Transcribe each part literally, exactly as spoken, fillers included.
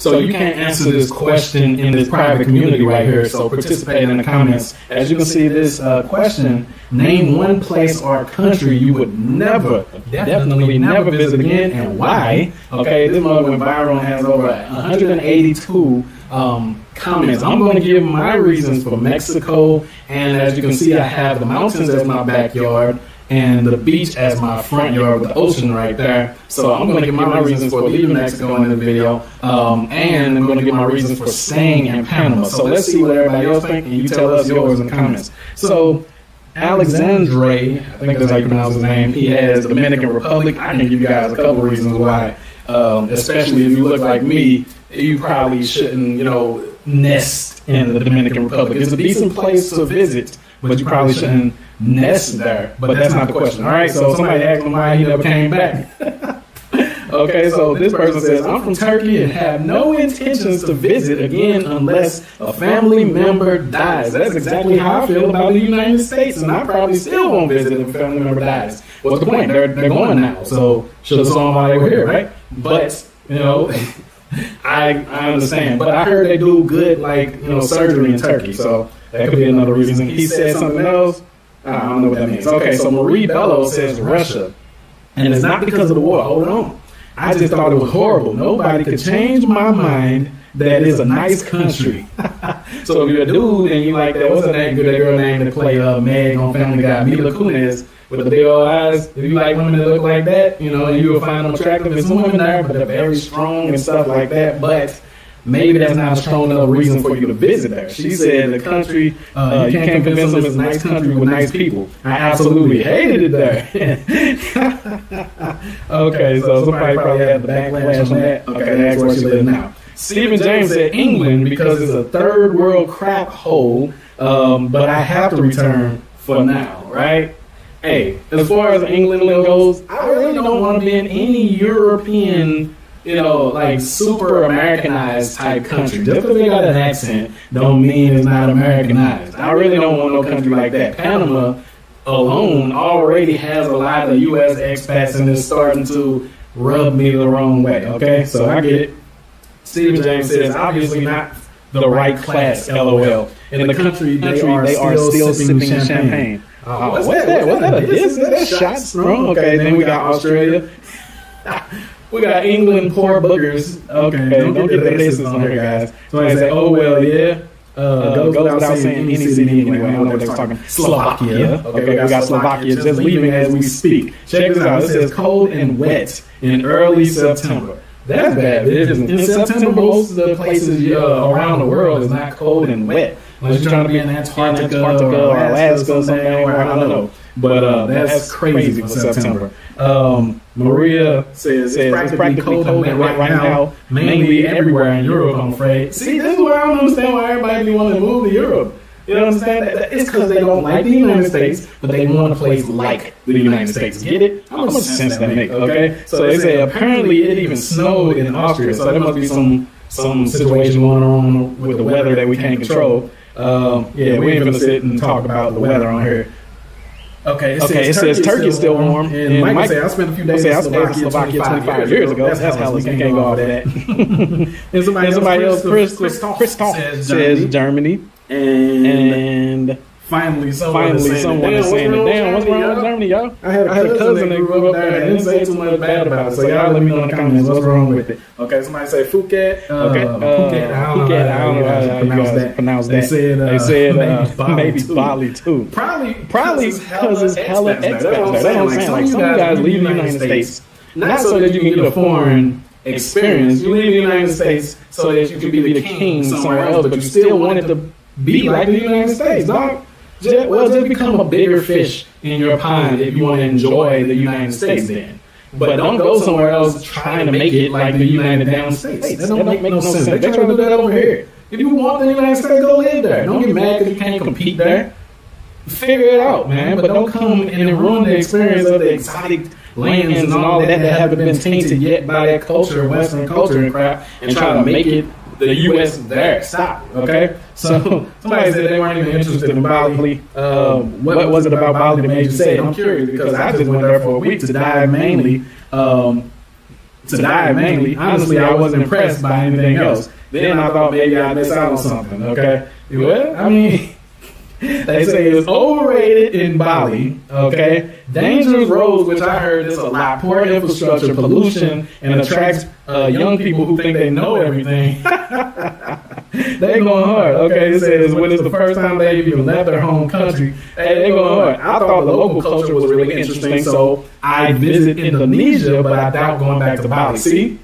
So you can't answer this question in this private community right here, so participate in the comments. As you can see this uh, question, name one place or country you would never, definitely never visit again and why. Okay, this one went viral, has over one hundred eighty-two um, comments. I'm going to give my reasons for Mexico, and as you can see I have the mountains as my backyard and the beach as my front yard with the ocean right there. So I'm going to give my reasons for leaving Mexico in the video, um, and I'm going to give my reasons for staying in Panama. So let's see what everybody else thinks, and you tell us yours in the comments. So Alexandre, I think that's how you pronounce his name, he has Dominican Republic. I can give you guys a couple reasons why, um, especially if you look like me, you probably shouldn't, you know, nest in the Dominican Republic. It's a decent place to visit, but you probably shouldn't nest there. But that's not the question, all right? So somebody asked him why he never came back. Okay, so this person says, I'm from Turkey and have no intentions to visit again unless a family member dies. That's exactly how I feel about the United States, and I probably still won't visit if a family member dies. What's the point? They're, they're going now, so should have saw them while they were here, right? But, you know, I, I understand. But I heard they do good, like, you know, surgery in Turkey, so that could be another reason. He said something else. I don't know what that means. Okay, so Marie Bello says Russia. And it's not because of the war. Hold on. I just thought it was horrible. Nobody could change my mind that it's a nice country. So if you're a dude and you like that, what's her name? Good girl name to play uh, Meg on Family Guy, Mila Kunis, with the big old eyes. If you like women that look like that, you know, you will find them attractive. There's some women there, but they're very strong and stuff like that. But maybe that's not a strong enough reason for you to visit there. She said the country, uh, you can't convince them it's a nice country with nice people. I absolutely hated it there. Okay, so somebody probably had the backlash on that. Okay, that's where she lives now. Stephen James said England because it's a third world crap hole, um, but I have to return for now, right? Hey, as far as England goes, I really don't want to be in any European, you know, like super Americanized type country. Just because they got an accent don't mean it's not Americanized. I really don't want no country like that. Panama alone already has a lot of U S expats, and it's starting to rub me the wrong way, okay? So I get it. Stephen James says, obviously not the right class, LOL. In the country, they are, they are still sipping champagne. champagne. Oh, what's, what's that? What's that? What's that? Is that, that shots from? Okay, then we got Australia. We got England, poor boogers. Okay, okay don't, don't get the bases on here, guys. So I say, oh, well, yeah. Uh, goes go without saying any city anyway. I don't know what they're talking. Slovakia. Okay, we got Slovakia just leaving as we speak. Check this out. It says cold and wet in early September. That's bad, isn't it? In September, most of the places uh, around the world is not cold and wet. Unless you're trying to be in Antarctica, Antarctica or Alaska or something, I don't know. But uh, that's crazy for September. Um, Maria says, says it's practically cold, cold and wet right now, mainly everywhere in Europe, I'm afraid. See, this is where I don't understand why everybody wants to move to Europe. You know what I'm saying? It's because they don't like the United States, but they want a place like the United States. Get it? How much sense that make? Okay. So they say apparently it even snowed in Austria, so there must be some some situation going on with the weather that we can't control. Um, yeah, we ain't gonna sit and talk about the weather on here. Okay, it okay, says Turkey, Turkey is still warm. And, and Mike, Mike said, I spent a few days in Slovakia twenty-five years ago. That's, that's how we can't go off that. And somebody, and somebody else, Christoph, Christoph, Christoph says, Germany. says Germany. And, and finally someone finally is saying, damn, saying what's, damn what's wrong with Germany, y'all? I had a, I had a cousin that grew up there and didn't say too much bad about it. So y'all let me know in the comments what's wrong with it. Okay, somebody say Phuket. Okay, Phuket, I don't know how you guys pronounce that. They said, they said maybe Bali too. Probably because it's hella expats there. That's what I'm saying. Like some guys leave the United States not so that you can get a foreign experience. You leave the United States so that you can be the king somewhere else, but you still wanted to be like the United States, dog. Just, well, just become a bigger fish in your pond if you want to enjoy the United States then. But don't go somewhere else trying to make it like the United Damn States. That don't make no sense. They're trying to do that over here. If you want the United States, go live there. Don't get mad because you can't compete there. Figure it out, man. But don't come and ruin the experience of the exotic lands and all that that haven't been tainted yet by that culture, Western culture and crap, and try to make it the U S there. Stop. Okay. So somebody said they weren't even interested in Bali. Um, what, what was it about Bali that made you say it? I'm curious because I just went there for a week to dive mainly. Um, to die mainly. Honestly, I wasn't impressed by anything else. Then I thought maybe I'd miss out on something, okay? Well, I mean, they say it was overrated in Bali, okay? Dangerous roads, which I heard is a lot, poor infrastructure, pollution, and attracts uh, young people who think they know everything. They going hard, okay? It says when it's the first time they even left their home country, hey, they going hard. I thought the local culture was really interesting, so I visit Indonesia, but I doubt going back to Bali. See?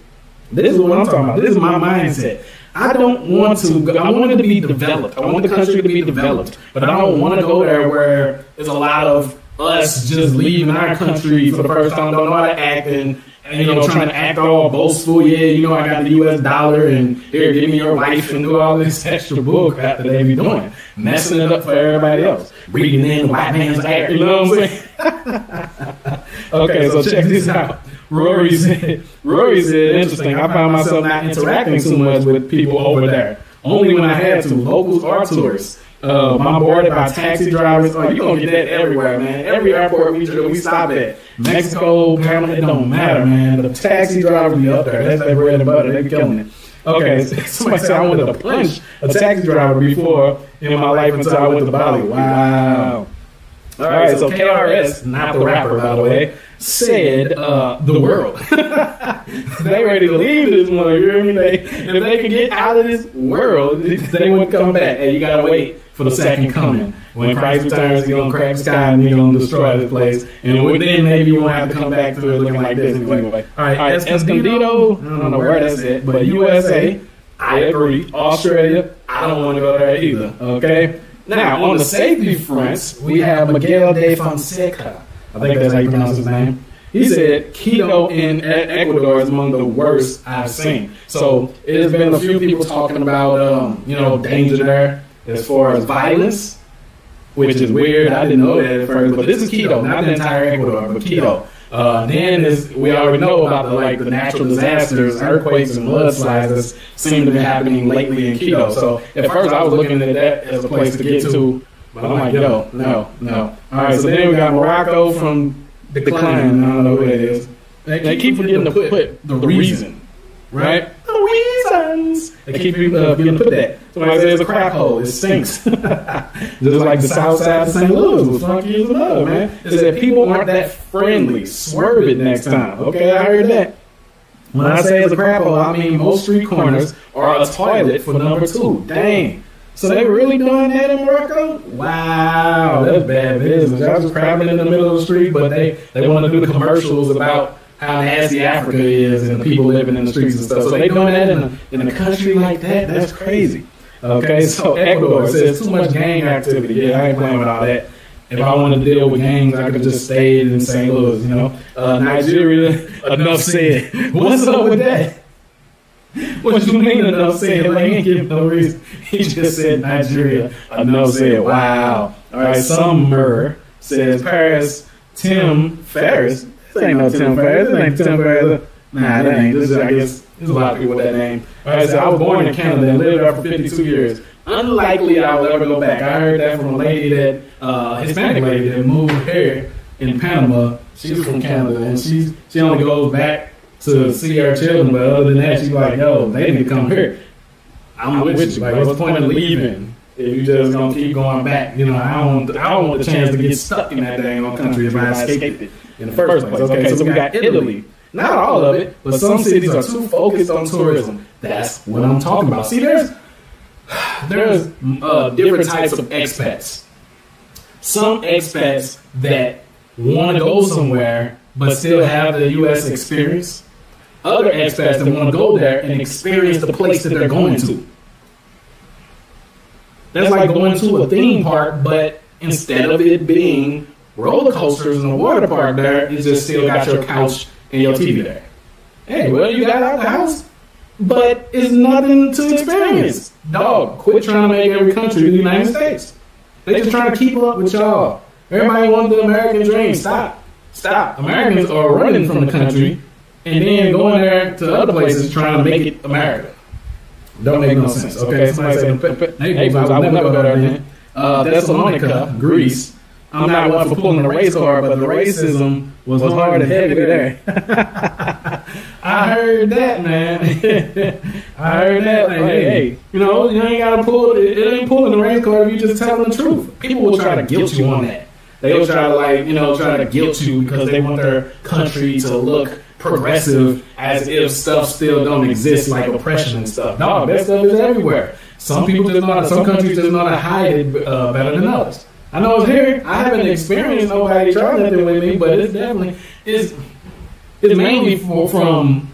This is what I'm talking about. This is my mindset. I don't want to go, I want it to be developed. I want the country to be developed. But I don't want to go there where there's a lot of us just leaving our country for the first time, don't know how to act, and, and you know, trying to act all boastful. Yeah, you know, I got the U S dollar, and here, give me your wife, and do all this extra bullcrap that they be doing. Messing it up for everybody else. Breathing in the white man's air, you know what I'm saying? Okay, so check this out. Rory said, Rory said, interesting, I found myself not interacting too much with people over there. Only when I had to, locals or tourists. Uh, I'm boarded by taxi drivers. Oh, you gonna get that everywhere, man. Every airport we we stop at, Mexico, Panama, it don't matter, man. The taxi drivers be up there. That's their bread and butter. They be killing it. Okay, somebody said I wanted to punch a taxi driver before in my life until I went to Bali. Wow. All right, All right, so K R S, not the rapper, by the way, said uh, the world. They ready to leave this one, you hear me? They, if they could get out of this world, they wouldn't come back. Hey, you got to wait for the second coming. When Christ returns, he's going to crack the sky and he's going to destroy this place. And within, maybe you won't have to come back to it looking like this. Anyway. All right, Escondido, I don't know where that's at, but U S A, I agree. Australia, I don't want to go there either, okay? Now, on the safety fronts, we have Miguel de Fonseca. I think that's how you pronounce his name. He said, keto in Ecuador is among the worst I've seen. So, it has been a few people talking about, um, you know, danger there as far as violence, which is weird. I didn't know that at first, but this is keto, not the entire Ecuador, but keto. Uh, then is, we already know about the, like, the natural disasters, earthquakes and mudslides that seem to be happening lately in Quito. So at first I was looking at that as a place to get to, but I'm like, yo, no, no. All right, so then we got Morocco from Decline. I don't know who that is. They, they keep forgetting to put the reason, right? The reasons. They keep uh, forgetting to put that. Somebody says it's a crap hole. It stinks. Just like the south side of Saint Louis was funky as love, man. It's that people aren't that friendly. Swerve it next time. Okay, I heard that. When I say it's a crap hole, I mean most street corners are a toilet for number two. Dang. So they really doing that in Morocco? Wow, that's bad business. Y'all just crabbing in the middle of the street, but they, they want to do the commercials about how nasty Africa is and the people living in the streets and stuff. So they doing that in a, in a country like that? That's crazy. Okay, so Ecuador says too much gang activity. Yeah, I ain't playing with all that. If I want to deal with gangs, I could just stay in Saint Louis, you know. Uh, Nigeria, enough said. What's up with that? What you mean enough said? Like, he ain't giving no reason. He just said Nigeria, enough said. Wow. All right, Summer says Paris, Tim Ferriss. This ain't no Tim Ferriss. This ain't Tim Ferriss. Nah, that ain't. This is, I guess, there's a lot of people with that name. All right, so I was born in Canada and lived there for fifty-two years. Unlikely I would ever go back. I heard that from a lady that, uh, Hispanic lady that moved here in Panama. She's from Canada, and she's, she only goes back to see her children. But other than that, she's like, yo, they need to come here. I'm with you. Like, what's the point of leaving if you just gonna keep going back? You know, I don't, I don't want the chance to get stuck in that dang old country if I escaped it in the first place. Okay, so we got Italy. Not all of it, but some cities are too focused on tourism. That's what I'm talking about. See, there's there's uh, different types of expats. Some expats that want to go somewhere but still have the U S experience. Other expats that want to go there and experience the place that they're going to. That's like going to a theme park, but instead of it being roller coasters and a water park there, you just still got your couch and your T V there. Hey, well, you got out of the house, but it's nothing to experience. Dog, quit trying to make every country the United States. They just trying to keep up with y'all. Everybody wants the American dream. Stop. Stop. Americans are running from the country and then going there to other places trying to make it America. Don't make no sense. Okay, somebody said Naples. I would never go there then. Uh, Thessalonica, Greece. I'm not one for pulling the race card, but the racism was hard and heavy there. I heard that, man. I heard that, man. Hey, hey, you know, you ain't gotta pull it. It ain't pulling the rain card if you just telling the truth. People will try to guilt you on that. They'll try to, like, you know, try to guilt you because they want their country to look progressive, as if stuff still don't exist, like oppression and stuff. No, that stuff is everywhere. Some people just not. Some countries just not hide it uh, better than others. I know it's here. I haven't experienced nobody trying that with me, but it's definitely it's. It's mainly for, from,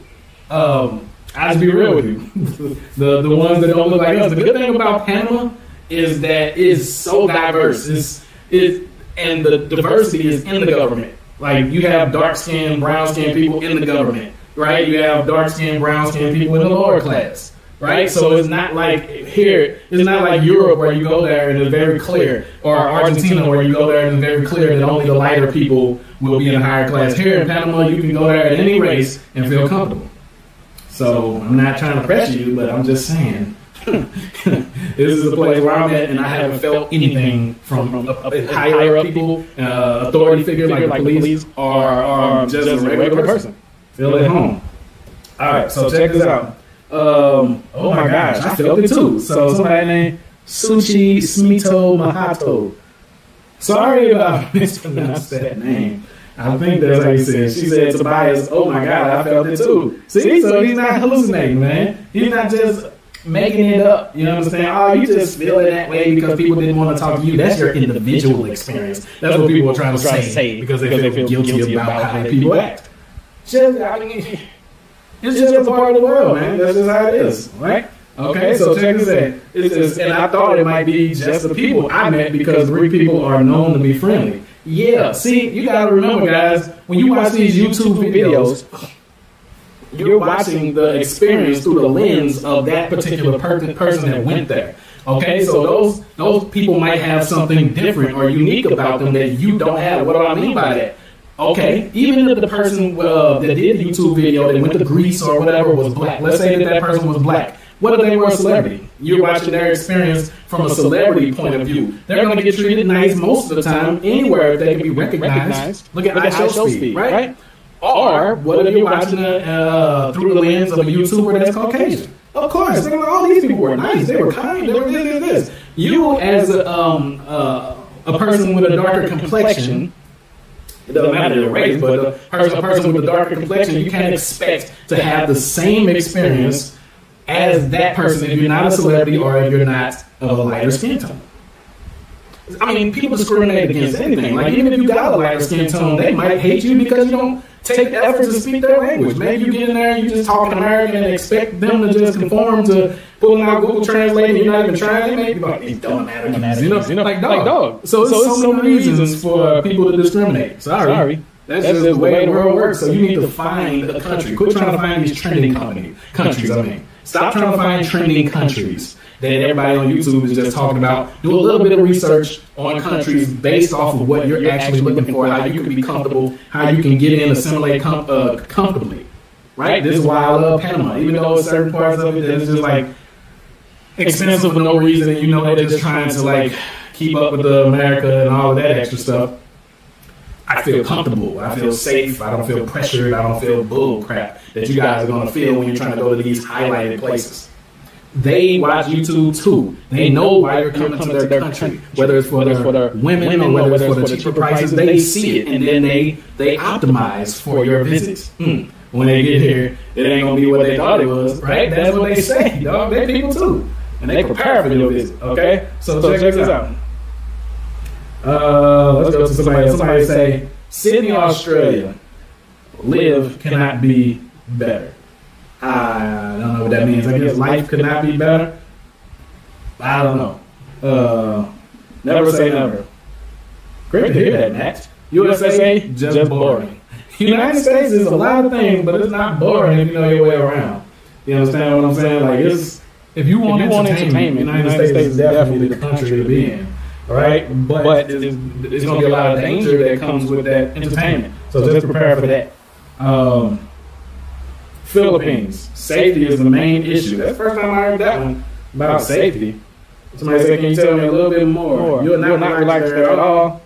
um, I'll just be real with you, the the ones that don't look like us. The good thing about Panama is that it's so diverse. It's, it's, and the diversity is in the government. Like, you have dark-skinned, brown-skinned people in the government, right? You have dark-skinned, brown-skinned people in the lower class, right? So it's not like here, it's not like Europe where you go there and it's very clear, or Argentina where you go there and it's very clear that only the lighter people will be in a higher class. Here in Panama, you can go there at any race and feel comfortable. So I'm not trying to pressure you, but I'm just saying this is the place where I'm at, and I haven't felt anything from higher up people, uh, authority figure like the police, or, or just a regular person. Feel at home. All right, so check this out. Um, oh my gosh, I felt it too. So somebody named Sushi Smito Mahato. Sorry about mispronouncing that name. I think that's how you said it. She said Tobias, oh my God, I felt it too. See, so he's not hallucinating, man. He's not just making it up. You know what I'm saying? Oh, you just feel it that way because people didn't want to talk to you. That's your individual experience. That's what people are trying to say because they feel guilty about how people act. Just, I mean, it's just a part of the world, man. That's just how it is, right? Okay, so check this out. It says, and I thought it might be just the people I met because Greek people are known to be friendly. Yeah, see, you got to remember, guys, when you watch these YouTube videos, you're watching the experience through the lens of that particular per- person that went there. Okay, so those those people might have something different or unique about them that you don't have. What do I mean by that? Okay, even if the person uh, that did the YouTube video that went to Greece or whatever was black, let's say that that person was black. What if they were a celebrity? You're watching their experience from a celebrity point of view. They're going to get treated nice most of the time anywhere if they can be recognized. Look at, at Showspeed, right? right? Or what if you're watching a, uh, through the lens of a YouTuber that's Caucasian? Of course. Like, all these people were nice. They were kind. They were this and this. You as a, um, uh, a person with a darker complexion, it doesn't matter the race, but a person, a person with a darker complexion, you can't expect to have the same experience as that person if you're not a celebrity or if you're not of a lighter skin tone. I mean, people discriminate against anything. Like, even if you got a lighter skin tone, they might hate you because you don't take the effort to speak their language. Maybe you get in there and you just talk American and expect them to just conform to pulling out Google Translate and you're not even trying. Maybe like, it don't matter, you know, you know, like dog. Like dog. So there's so, so many reasons for people to discriminate. Sorry. Sorry. That's, That's just the way the world works. So you need to find a country. Quit trying to find these trending companies. Countries, I mean. Stop trying to find trending countries that everybody on YouTube is just talking about. Do a little bit of research on countries based off of what you're actually looking for, how you can be comfortable, how you can get in and assimilate com- uh, comfortably. Right? This is why I love Panama. Even though certain parts of it is just like expensive for no reason, you know, they're just trying to like keep up with the America and all of that extra stuff. I feel comfortable. I feel safe. I don't feel pressured. I don't feel bull crap that you guys are going to feel when you're trying to go to these highlighted places. They watch YouTube too. They know why you're coming to their country, whether it's for their women or whether it's for the cheaper prices. They see it and then they they optimize for your visits. Mm. When they get here, it ain't going to be what they thought it was, right? That's what they say, dog. They people too. And they prepare for your visit, okay? So, so check this out. Uh, let's go to somebody. Somebody say Sydney, Australia. Live cannot be better. I don't know what that means. I guess life could not be better. I don't know. Uh, never say never. Great to hear that, Max. U S A just boring. United States is a lot of things, but it's not boring if you know your way around. You understand what I'm saying? Like it's if you want, if you want entertainment, United States, States is definitely the country to be in. Right, but, but there's, there's going to be a lot of danger that comes with that entertainment. So just prepare for that. Um, Philippines, safety is the main issue. That's the first time I heard that one about safety. Somebody said, "Can you tell me a little bit more?" You're not, You're not relaxed, relaxed at all.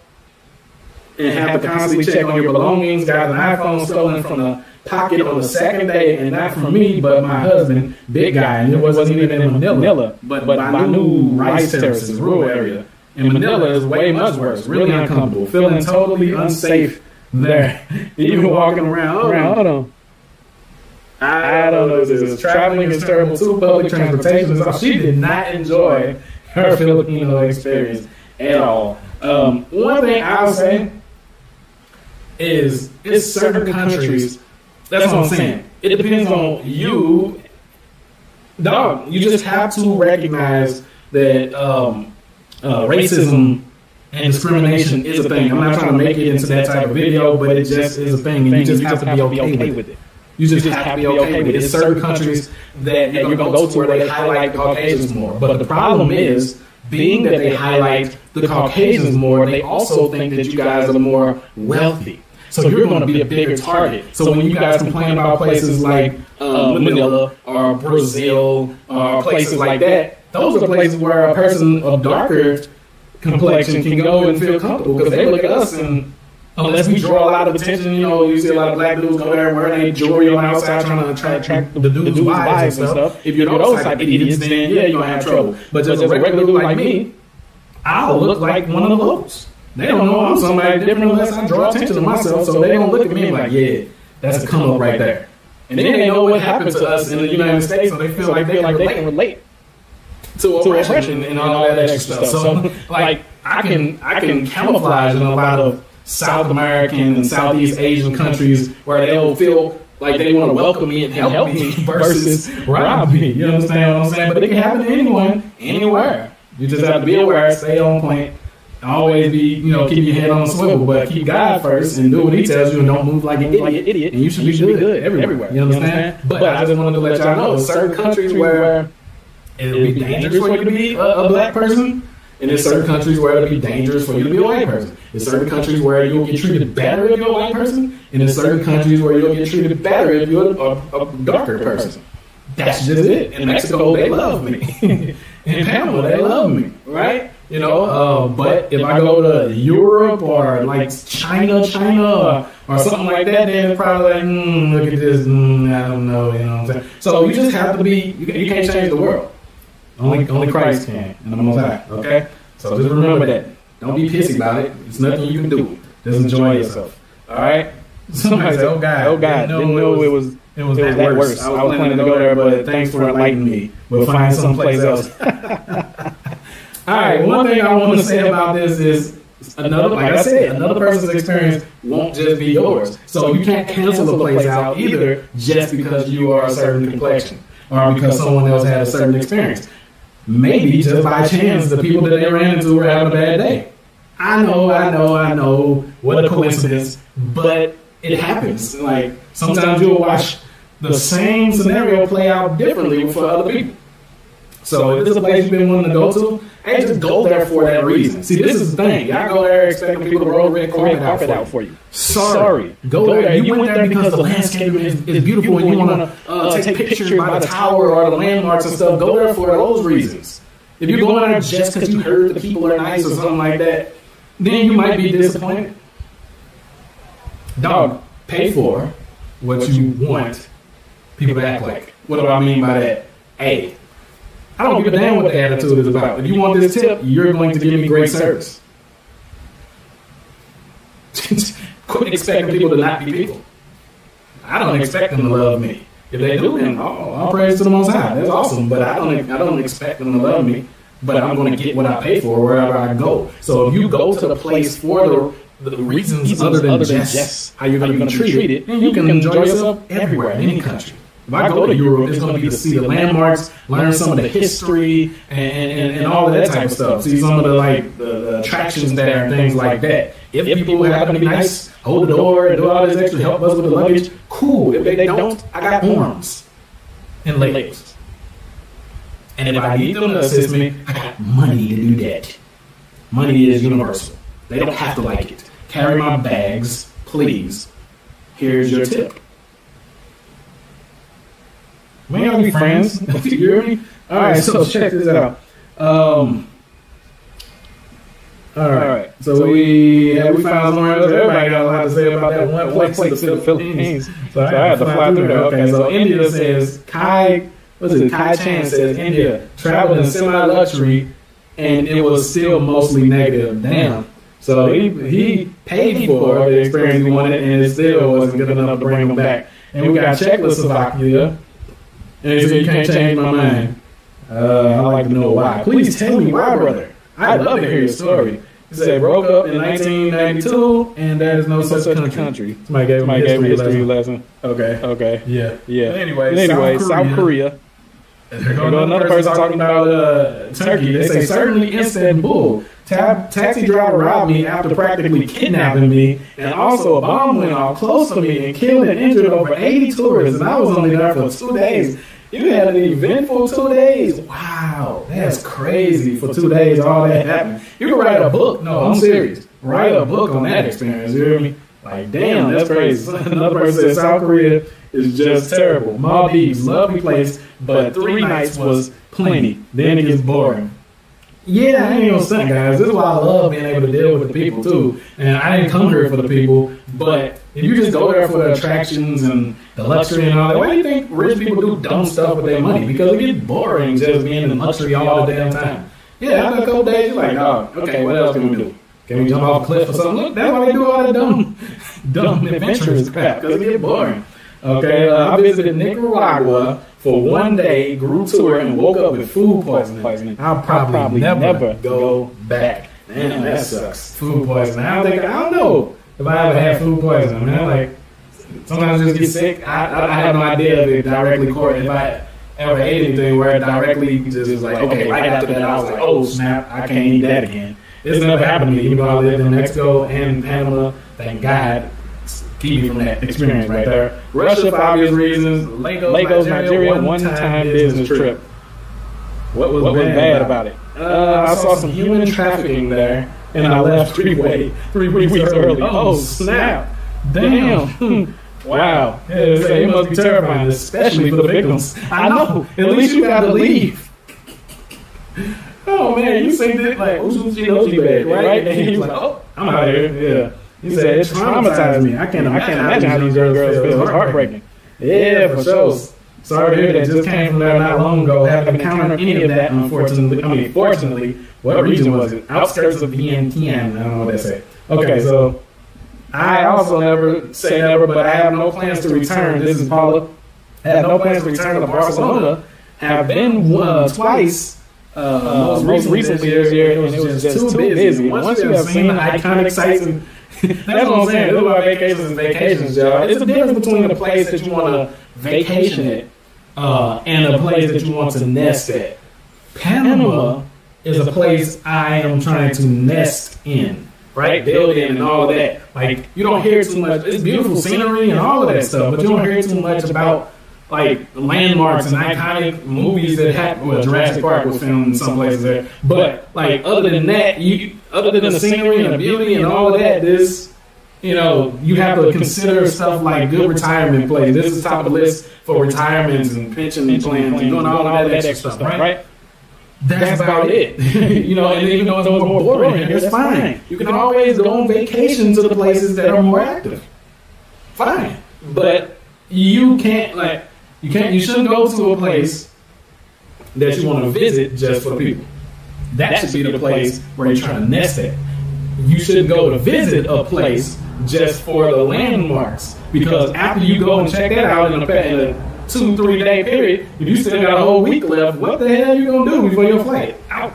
and have to constantly check on your belongings. Got an iPhone stolen from the pocket on the second day, and not from me, but my husband, big guy, and it wasn't even in Manila, but but by new rice terraces, rural area. And Manila is way much worse. Really uncomfortable, feeling totally unsafe there. Even walking around. Hold on. Hold on. I don't know if this is traveling is terrible too. Public transportation. So she did not enjoy her Filipino experience at all. Um, one thing I'll say is it's certain countries. That's what I'm saying. It depends on you. Dog, you just have to recognize that um, uh, racism and discrimination is a thing. I'm not trying to make it into that type of video, but it just is a thing, and you just have to be okay with it. You just, you just have, have to be okay with it. It's certain countries that, that you're going to go to where they highlight the Caucasians more. But the problem is, being that they highlight the Caucasians more, they also think that you guys are more wealthy. So you're going to be a bigger target. So when you guys complain about places like uh, Manila or Brazil or places like that, those are places where a person of darker complexion can go and feel comfortable, because they look at us and... Unless we draw a lot of attention, you know, you see a lot of black dudes go there wearing their jewelry on outside trying to attract, attract the, the dudes' wives and stuff. If you're those type of idiots, then yeah, you're going to have trouble. But just, but just a regular dude like me, I'll look like one of those. They don't know I'm somebody different unless I draw attention to myself, so they don't look at me and like, yeah, that's a come up right there. And then they know what happened to us in the United States, so they feel like they can relate to oppression and all that extra stuff. So, like, I can I can camouflage in a lot of South American and Southeast Asian countries where they'll feel like they want to welcome me and help me versus rob me. You understand what I'm saying? But it can happen to anyone, anywhere. You just have to be aware, stay on point, always be, you know, keep your head on a swivel, but keep God first and do what He tells you and don't move like an idiot. And you should be good everywhere. You understand? But I just wanted to let y'all know certain countries where it'll be dangerous for you to be a black person. And there's certain countries where it'll be dangerous for you to be a white person. There's certain countries where you'll get treated better if you're a white person. And there's certain countries where you'll get treated better if you're a, a, a darker person. That's just it. In Mexico, they love me. In Panama, they love me, right? You know, uh, but if I go to Europe or like China, China or, or something like that, then it's probably like, mm, look at this, mm, I don't know, you know what I'm saying? So you just have to be, you, you can't change the world. Only, only Christ can, and the Most High. Okay, so just remember that. Don't be pissy about it. It's nothing you can do. Just enjoy yourself. All right. Somebody said, "Oh God, oh God, didn't know it was it was that worse. I was planning to go there, but thanks for enlightening me. We'll find someplace else." All right. One thing I want to say about this is another, like I said, another person's experience won't just be yours. So you can't cancel a place out either just because you are a certain complexion or because someone else had a certain experience. Maybe just by chance the people that they ran into were having a bad day. I know, I know, I know. What a coincidence. But it happens. Like, sometimes you'll watch the same scenario play out differently for other people. So if this is a place you've been wanting to go to, hey, just go there for that reason. See, this is the thing. Y'all go there expecting people to roll red carpet out, out for you. Sorry. Sorry. Go, go there. there. You, you went, went there because the landscape is, is beautiful and you want to uh, take, take pictures by the tower or the landmarks and stuff. Go there for those reasons. If you're going there just because you heard the people are nice or something like that, then you might be disappointed. Dog, pay for what you want people to act like. What do I mean by that? Hey. I don't give a damn what the attitude is about. If you want this tip, you're going to give me great service. Quit expecting people to not be people. I don't expect them to love me. If they do, then oh, all praise to the Most High. That's awesome. But I don't, I don't expect them to love me. But I'm going to get what I pay for wherever I go. So if you go to the place for the, the reasons other than just how you're going to be treated, then you can enjoy yourself everywhere in any country. If I go to Europe, it's going to be to see the landmarks, learn some of the history, and, and, and all of that type of stuff. See some of the like the, the attractions there and things like that. If people happen to be nice, hold the door, do all this extra, help us with the luggage, cool. If they don't, I got arms and legs. And if I need them to assist me, I got money to do that. Money is universal. They don't have to like it. Carry my bags, please. Here's your tip. We ain't gonna be friends. You hear me? All right, so check this out. Um, All right. All right. So, so we yeah, we found somewhere else. Everybody got a lot to say about that one place in the Philippines. Philippines. So, I so I had to fly through there. Okay. So India says Kai. What's it? Kai Chan says India traveled in semi-luxury, and it was still mostly negative. Damn. So he he paid for the experience he wanted, and it still wasn't good enough to bring him back. And we got Czechoslovakia, and he said, "You can't change my mind. Uh, I'd like to know why. Please tell me why, brother. I'd love to hear your story." He said, broke up in nineteen ninety-two, and there is no such, such country. country. Somebody gave him a history, history lesson. Okay. Okay. Yeah. Yeah. But anyway, but anyway, South, South Korea. Korea. There goes another person talking about uh, Turkey. They say, certainly Istanbul. Ta taxi driver robbed me after practically kidnapping me, and also a bomb went off close to me and killed and injured over eighty tourists, and I was only there for two days. You had an eventful two days. Wow, that's crazy. For two days, all that happened. You can write a book. No, I'm serious. Write a book on that experience. You hear me? Like, damn, that's crazy. Another person said South Korea is just terrible. Maldives, lovely place, but three nights was plenty. Then it gets boring. Yeah, I ain't gonna say, guys. This is why I love being able to deal with the people too. And I didn't come here for the people, but if you just go there for the attractions and the luxury and all that, why do you think rich people do dumb stuff with their money? Because it gets boring just being in luxury all the damn time. Yeah, after a couple days, you're like, oh, okay, what else can we do? Can we jump off a cliff or something? Look, that's why they do all the dumb, dumb adventurous crap, because it gets boring. Okay, uh, I visited Nicaragua for one day, group tour, and woke up with food poisoning. I'll probably, probably never, never go back. Man, that sucks. Food poisoning. I don't think, I don't know if I ever had food poisoning. I mean, I like, sometimes I just get sick. I, I, I have no idea if it directly correlated. If I ever ate anything where it directly just was like, okay, right after that, I was like, oh, snap, I can't eat that again. This never happened to me, even though I lived in Mexico and Panama. Thank God. Keep me from that experience right there. Russia, for obvious reasons. Lagos, Lagos Nigeria, Nigeria one-time business trip. What was, what bad, was bad about it? Uh, I saw some human trafficking there, and I left three, way, three weeks early. Oh, snap. Damn. Damn. Wow. Yeah, it must be terrifying, especially for the victims. I know. At least you got to leave. Oh, man. You say that like, bad, right? And he was like, oh, I'm out of here. Yeah. He, he said, it traumatized me. I can't, I can't imagine how these girls feel. It was heartbreaking. Yeah, for sure. Sorry to hear that. Just came from there not long ago. Haven't encountered any of that, unfortunately. I mean, fortunately, what region was it? Outskirts of Vientiane. I don't know what they say. Okay, so I also never say never, but I have no plans to return. This is Paula. I have no plans to return to Barcelona. Have been uh, twice. Uh, most recently this year, and it was just too busy. Once you have seen the iconic sights and that's what I'm saying. This is why vacations is vacations, y'all. It's a difference between a place that you want to vacation at uh, and a place that you want to nest at. Panama is a place I am trying to nest in, right? Building and all that. Like, you don't hear too much. It's beautiful scenery and all of that stuff, but you don't hear too much about, like, landmarks and iconic movies that happened. Well, Jurassic Park was filmed in some places there. But, like, other than that, you... other than the scenery and the beauty and all of that, this, you know, you have to consider stuff like good retirement plans. This is top of the list for retirements and pension plans and doing all of that extra stuff, right? That's about it. You know, and even though it's more boring, it's fine. You can always go on vacation to the places that are more active. Fine. But you can't, like, you can't, you shouldn't go to a place that you want to visit just for people. That, that should be the place where you're trying to nest it. You shouldn't go to visit a place just for the landmarks. Because after you go and check that out in a, in a two, three day period, if you still got a whole week left, what the hell are you going to do before your flight? Out.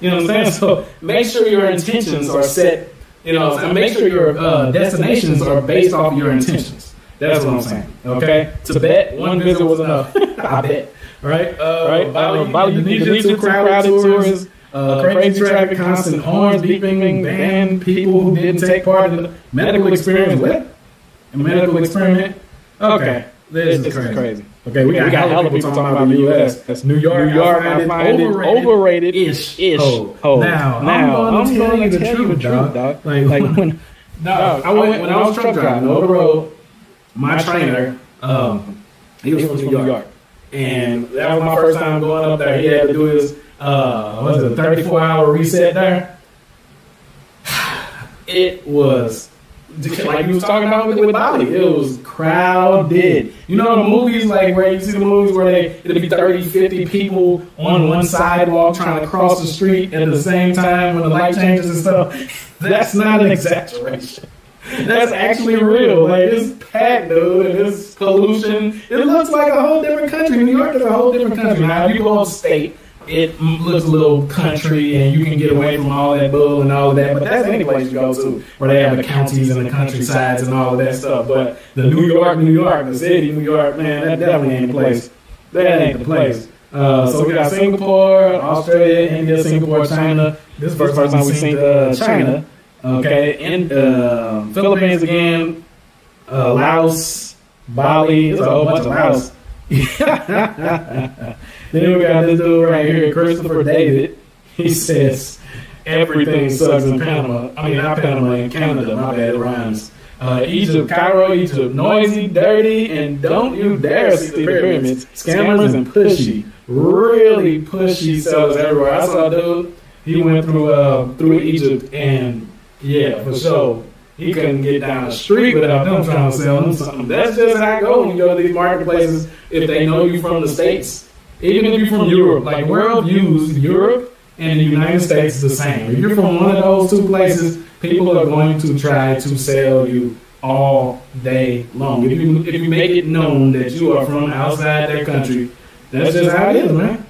You know what I'm saying? So make sure your intentions are set. You know, and make sure your uh, destinations are based off your intentions. That's what I'm saying. Okay? Tibet, one visit was enough. I bet. Right? Uh, right? Bali, Bali, Indonesia, Indonesia too crowded tourists. Uh, crazy traffic, constant horns, beeping, banned people who didn't take part in the medical experience. What? A medical experiment? Okay. This, this is crazy. crazy. Okay, we, we got, got hella people talking about the U S That's New York. New York, I find it overrated-ish. Overrated oh, oh. Now, now, I'm going to tell, tell you the truth, dog. Like, like when, dog, I went, when I was truck driving over the road, my trainer, um, he was from New York. And that was my first time going up there. He had to do his... Uh, was it a thirty-four hour reset there? It was, like you was talking about with, with Bali, it was crowded. You know the movies, like where you see the movies where they, it'll be thirty, fifty people on one sidewalk trying to cross the street at the same time when the light changes and stuff? That's not an exaggeration. That's actually real. Like, it's packed, dude, and it's pollution. It looks like a whole different country. New York is a whole different country. Now, if you go upstate, it looks a little country, and you can get away from all that bull and all of that. But that's any place you go to where they have the counties and the countrysides and all of that stuff. But the New York, New York, the city, New York, man, that definitely ain't the place. That ain't the place. Uh, so we got Singapore, Australia, India, Singapore, China. This is the first time we've seen uh, China. Okay, and uh, Philippines again, uh, Laos, Bali, there's a whole bunch of Laos. Then we got this dude right here, Christopher David. He says, everything sucks in Panama. I mean, not Panama, in Canada, my bad, it rhymes. Uh, Egypt, Cairo, Egypt, noisy, dirty, and don't you dare see the pyramids. Scammers and pushy, really pushy sellers everywhere. I saw a dude, he went through uh, through Egypt and... yeah, for sure. He couldn't get down the street without them trying to sell him something. That's just how it goes when you go to these marketplaces. If they know you from the States, even if you're from Europe, like world views Europe and the United States the same. If you're from one of those two places, people are going to try to sell you all day long. If you, if you make it known that you are from outside their country, that's just how it is, man.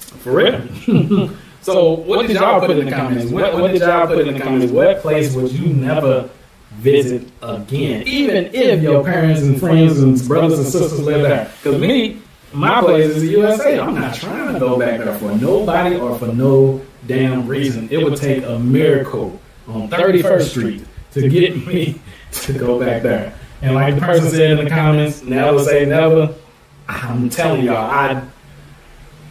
For real. So what did y'all put in the comments? What, what did y'all put in the comments? What place would you never visit again? Even if your parents and friends and brothers and sisters live there. Because me, my place is the U S A. I'm not trying to go back there for nobody or for no damn reason. It would take a miracle on thirty-first street to get me to go back there. And like the person said in the comments, never say never. I'm telling y'all, I...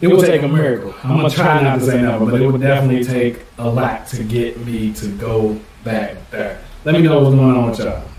it would take a miracle. I'm going to try not to say no, but it would definitely take a lot to get me to go back there. Let me know what's going on with y'all.